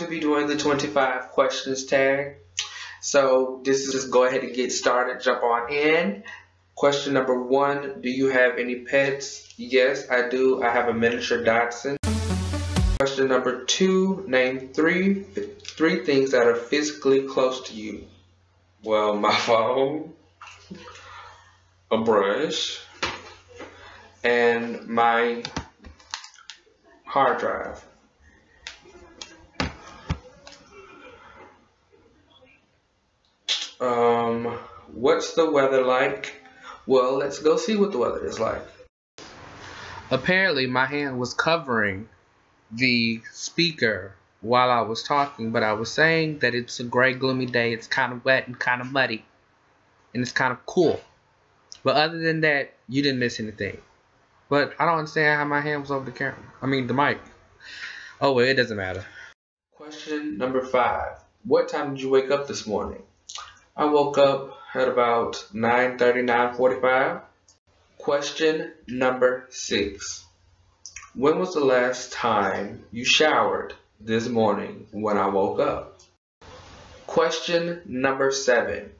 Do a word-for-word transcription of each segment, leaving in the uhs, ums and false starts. to be doing the twenty-five questions tag. So this is just go ahead and get started. Jump on in. Question number one, do you have any pets? Yes, I do. I have a miniature Dachshund. Question number two, name three, three things that are physically close to you. Well, my phone, a brush, and my hard drive. Um, what's the weather like? Well, let's go see what the weather is like. Apparently, my hand was covering the speaker while I was talking, but I was saying that it's a gray, gloomy day. It's kind of wet and kind of muddy, and it's kind of cool. But other than that, you didn't miss anything. But I don't understand how my hand was over the camera. I mean, the mic. Oh, well, it doesn't matter. Question number five. What time did you wake up this morning? I woke up at about nine thirty, nine forty-five. Question number six. When was the last time you showered this morning when I woke up? Question number seven.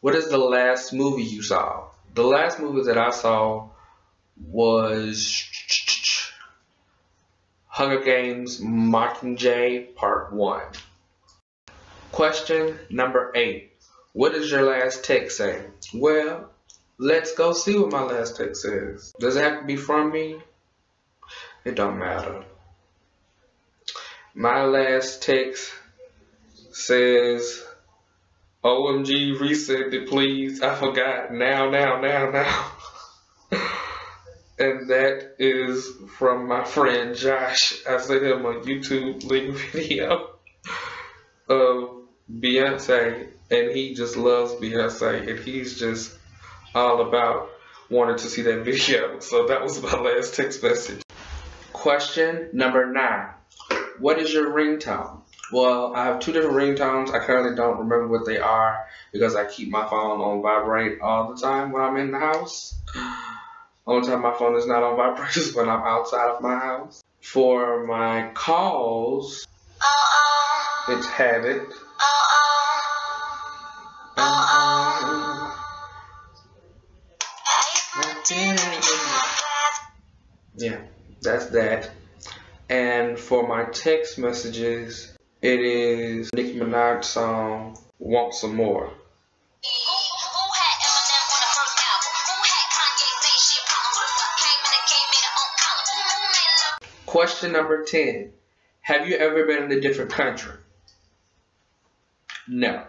What is the last movie you saw? The last movie that I saw was Hunger Games Mockingjay Part one. Question number eight. What is your last text saying? Well, let's go see what my last text says. Does it have to be from me? It don't matter. My last text says, O M G, resend it please. I forgot. Now, now, now, now. And that is from my friend Josh. I sent him a YouTube link video of Beyonce. And he just loves Beyonce, and he's just all about wanting to see that video. So that was my last text message. Question number nine. What is your ringtone? Well, I have two different ringtones. I currently don't remember what they are because I keep my phone on vibrate all the time when I'm in the house. Only time my phone is not on vibrate is when I'm outside of my house. For my calls, it's Habit. Yeah, that's that. And for my text messages, it is Nicki Minaj's song Want Some More. Question number ten. Have you ever been in a different country? No.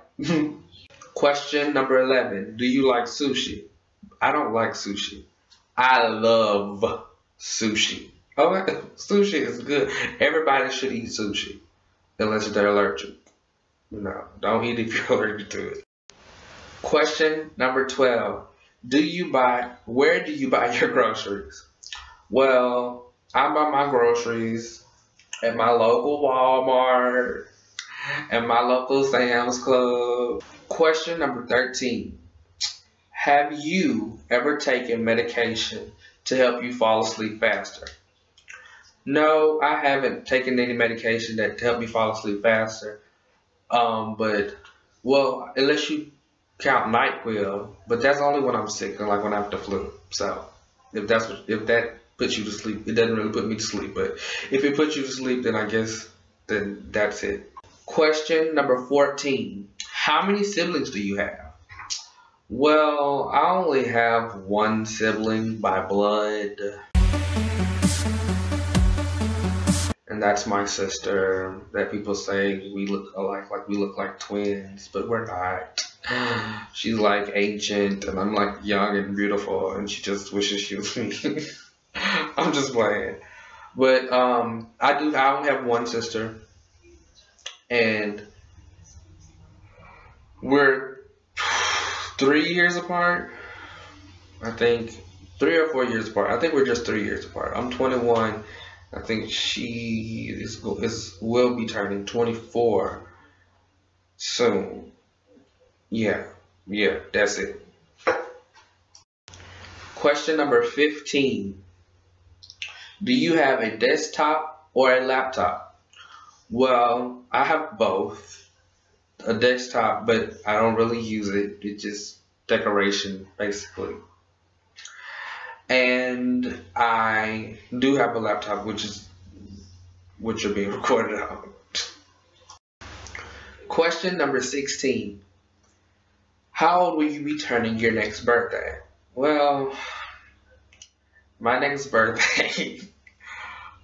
Question number eleven. Do you like sushi? I don't like sushi. I love sushi. Oh, my God. Sushi is good. Everybody should eat sushi. Unless they're allergic. No, don't eat if you're allergic to it. Question number twelve. Do you buy, where do you buy your groceries? Well, I buy my groceries at my local Walmart and my local Sam's Club. Question number thirteen. Have you ever taken medication to help you fall asleep faster? No, I haven't taken any medication that helped me fall asleep faster. Um, but, well, unless you count NyQuil, but that's only when I'm sick and like when I have the flu. So, if that's what, if that puts you to sleep, it doesn't really put me to sleep. But if it puts you to sleep, then I guess then that's it. Question number fourteen. How many siblings do you have? Well, I only have one sibling by blood. And that's my sister, that people say we look alike, like we look like twins, but we're not. She's like ancient, and I'm like young and beautiful, and she just wishes she was me. I'm just playing. But um, I do, I only have one sister, and we're three years apart, I think, three or four years apart. I think we're just three years apart. I'm twenty-one. I think she is, is will be turning twenty-four soon. Yeah, yeah, that's it. Question number fifteen. Do you have a desktop or a laptop? Well, I have both. A desktop, but I don't really use it. It's just decoration, basically. And I do have a laptop, which is what you're being recorded on. Question number sixteen. How old will you be turning your next birthday? Well, my next birthday,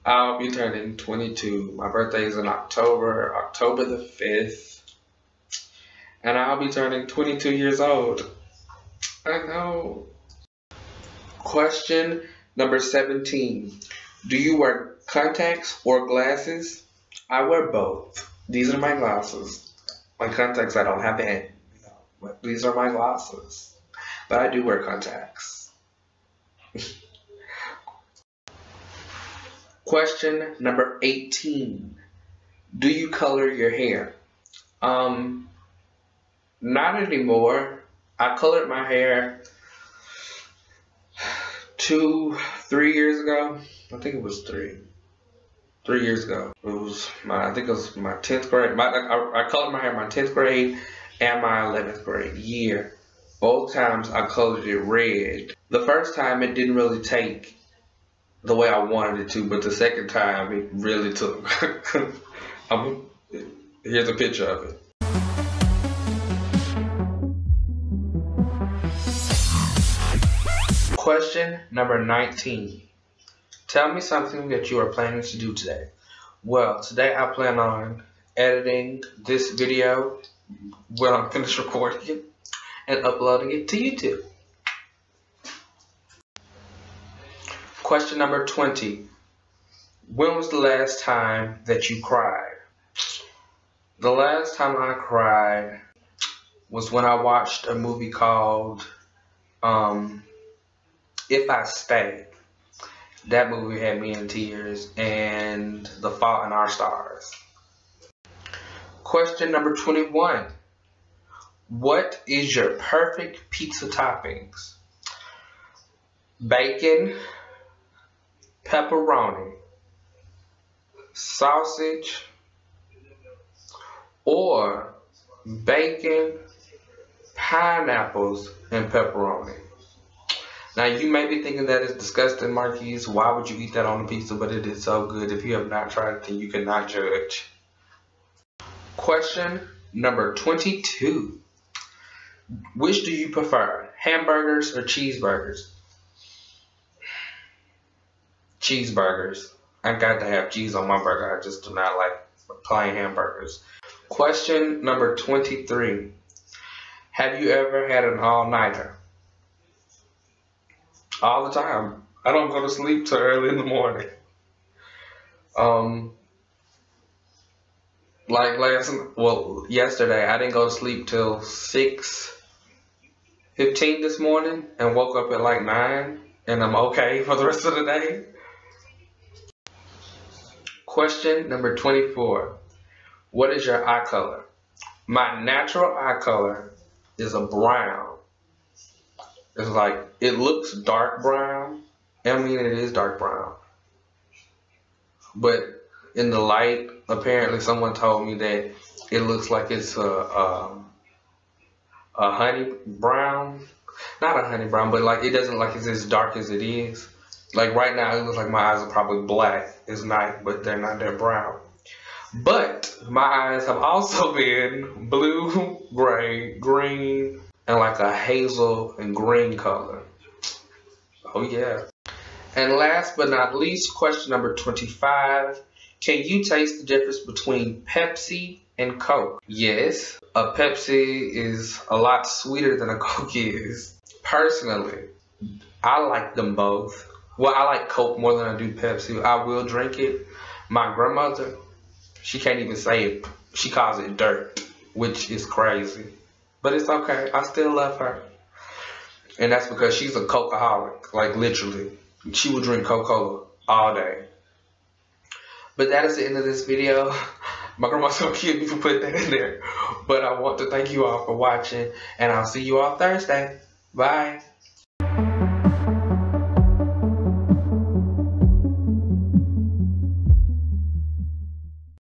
I'll be turning twenty-two. My birthday is in October, October the fifth. And I'll be turning twenty-two years old. I know. Question number seventeen. Do you wear contacts or glasses? I wear both. These are my glasses. My contacts I don't have any. But these are my glasses. But I do wear contacts. Question number eighteen. Do you color your hair? Um, not anymore. I colored my hair two, three years ago. I think it was three. Three years ago. It was my, I think it was my tenth grade. My, I, I colored my hair my tenth grade and my eleventh grade year. Both times I colored it red. The first time it didn't really take the way I wanted it to, but the second time it really took. I'm, here's a picture of it. Question number nineteen. Tell me something that you are planning to do today. Well, today I plan on editing this video when I'm finished recording it and uploading it to YouTube. Question number twenty. When was the last time that you cried? The last time I cried was when I watched a movie called um, If I Stay. That movie had me in tears, and the Fault in Our Stars. Question number twenty-one. What is your perfect pizza toppings? Bacon, pepperoni, sausage, or bacon, pineapples, and pepperoni. Now, you may be thinking that is disgusting, Marquise. Why would you eat that on a pizza? But it is so good. If you have not tried it, then you cannot judge. Question number twenty-two. Which do you prefer, hamburgers or cheeseburgers? Cheeseburgers. I got to have cheese on my burger. I just do not like plain hamburgers. Question number twenty-three. Have you ever had an all-nighter? All the time. I don't go to sleep till early in the morning. Um, like last, well, yesterday I didn't go to sleep till six fifteen this morning and woke up at like nine, and I'm okay for the rest of the day. Question number twenty-four. What is your eye color? My natural eye color is a brown. It's like, it looks dark brown. I mean, it is dark brown. But in the light, apparently someone told me that it looks like it's a, a, a honey brown. Not a honey brown, but like it doesn't like it's as dark as it is. Like right now, it looks like my eyes are probably black. It's night, but they're not that brown. But my eyes have also been blue, gray, green, and like a hazel and green color. Oh yeah. And last but not least, question number twenty-five. Can you taste the difference between Pepsi and Coke? Yes. A Pepsi is a lot sweeter than a Coke is. Personally, I like them both. Well, I like Coke more than I do Pepsi. I will drink it. My grandmother, she can't even say it. She calls it dirt, which is crazy. But it's okay. I still love her. And that's because she's a Coca-holic. Like, literally. She will drink Coca-Cola all day. But that is the end of this video. My grandma's so cute if you put that in there. But I want to thank you all for watching. And I'll see you all Thursday. Bye.